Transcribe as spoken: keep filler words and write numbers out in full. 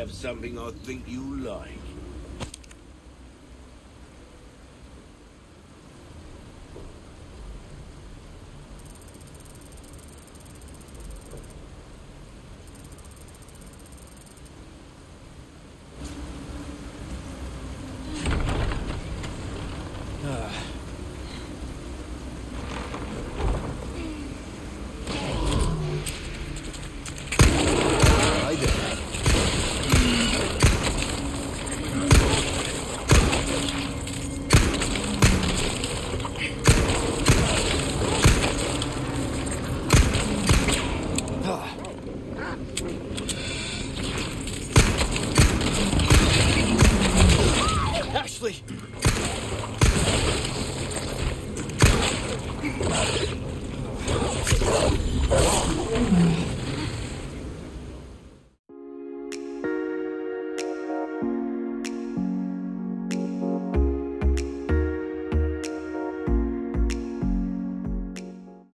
have something I think you like.